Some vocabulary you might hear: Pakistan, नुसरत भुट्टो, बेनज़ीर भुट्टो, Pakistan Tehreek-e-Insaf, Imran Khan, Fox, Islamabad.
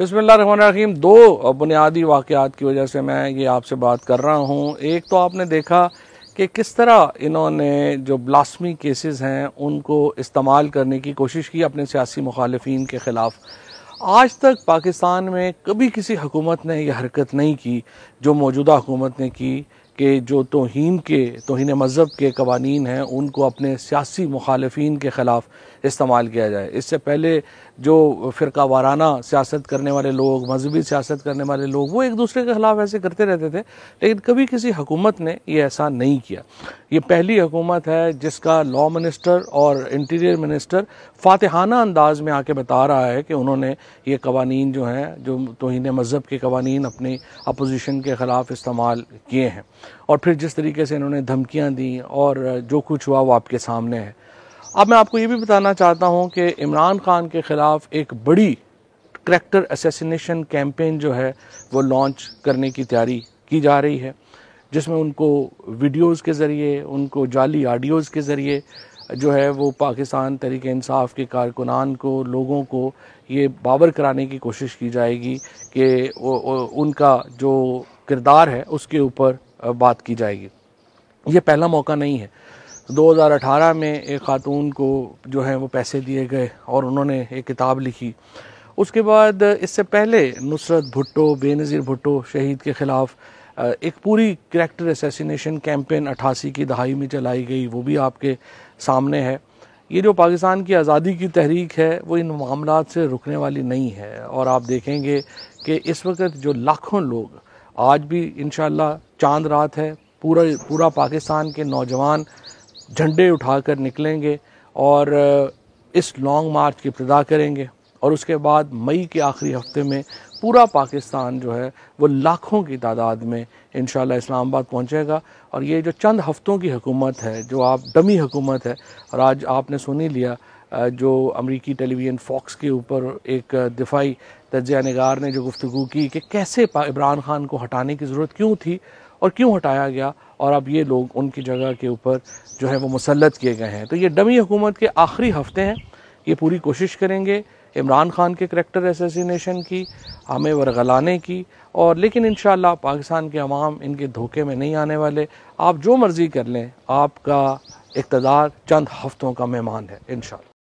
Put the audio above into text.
बिस्मिल्लाहिर्रहमानिर्रहीम। दो बुनियादी वाक़यात की वजह से मैं ये आपसे बात कर रहा हूँ। एक तो आपने देखा कि किस तरह इन्होंने जो ब्लास्मी केसेस हैं उनको इस्तेमाल करने की कोशिश की अपने सियासी मुखालिफीन के ख़िलाफ़। आज तक पाकिस्तान में कभी किसी हुकूमत ने यह हरकत नहीं की जो मौजूदा हुकूमत ने की कि जो तौहीन मज़हब के कवानीन हैं उनको अपने सियासी मुखालिफीन के ख़िलाफ़ इस्तेमाल किया जाए। इससे पहले जो फ़िरका वाराना सियासत करने वाले लोग, मजहबी सियासत करने वाले लोग, वो एक दूसरे के ख़िलाफ़ ऐसे करते रहते थे, लेकिन कभी किसी हुकूमत ने ये ऐसा नहीं किया। ये पहली हुकूमत है जिसका लॉ मिनिस्टर और इंटीरियर मिनिस्टर फातिहाना अंदाज में आके बता रहा है कि उन्होंने ये कवानीन जो हैं, जो तौहीन मज़हब के कवानीन अपनी अपोजिशन के ख़िलाफ़ इस्तेमाल किए हैं। और फिर जिस तरीके से इन्होंने धमकियां दी और जो कुछ हुआ वो आपके सामने है। अब मैं आपको ये भी बताना चाहता हूं कि इमरान खान के ख़िलाफ़ एक बड़ी कैरेक्टर असैसिनेशन कैंपेन जो है वो लॉन्च करने की तैयारी की जा रही है, जिसमें उनको वीडियोस के ज़रिए, उनको जाली ऑडियोज़ के ज़रिए जो है वो पाकिस्तान तहरीक इंसाफ के कारकुनान को, लोगों को ये बावर कराने की कोशिश की जाएगी कि उनका जो किरदार है उसके ऊपर बात की जाएगी। ये पहला मौका नहीं है। 2018 में एक खातून को जो है वो पैसे दिए गए और उन्होंने एक किताब लिखी। उसके बाद इससे पहले नुसरत भुट्टो, बेनज़ीर भुट्टो शहीद के ख़िलाफ़ एक पूरी कैरेक्टर असैसिनेशन कैंपेन 88 की दहाई में चलाई गई, वो भी आपके सामने है। ये जो पाकिस्तान की आज़ादी की तहरीक है वो इन मामलों से रुकने वाली नहीं है। और आप देखेंगे कि इस वक्त जो लाखों लोग, आज भी इंशाल्लाह चांद रात है, पूरा पाकिस्तान के नौजवान झंडे उठाकर निकलेंगे और इस लॉन्ग मार्च की इब्तिदा करेंगे। और उसके बाद मई के आखिरी हफ्ते में पूरा पाकिस्तान जो है वो लाखों की तादाद में इंशाल्लाह इस्लामाबाद पहुंचेगा। और ये जो चंद हफ्तों की हुकूमत है, जो आप डमी हुकूमत है, और आज आपने सुन ही लिया जो अमेरिकी टेलीविज़न फॉक्स के ऊपर एक दिफाई तज्ज़िया निगार ने जो गुफ्तगू की कि कैसे इमरान खान को हटाने की ज़रूरत क्यों थी और क्यों हटाया गया, और अब ये लोग उनकी जगह के ऊपर जो है वो मुसल्लत किए गए हैं। तो ये डमी हुकूमत के आखिरी हफ्ते हैं, ये पूरी कोशिश करेंगे इमरान खान के करैक्टर असैसिनेशन की, हमें वरगलाने की। और लेकिन इंशाल्लाह पाकिस्तान के अवाम इनके धोखे में नहीं आने वाले। आप जो मर्ज़ी कर लें, आपका इक़्तिदार चंद हफ्तों का मेहमान है इंशाल्लाह।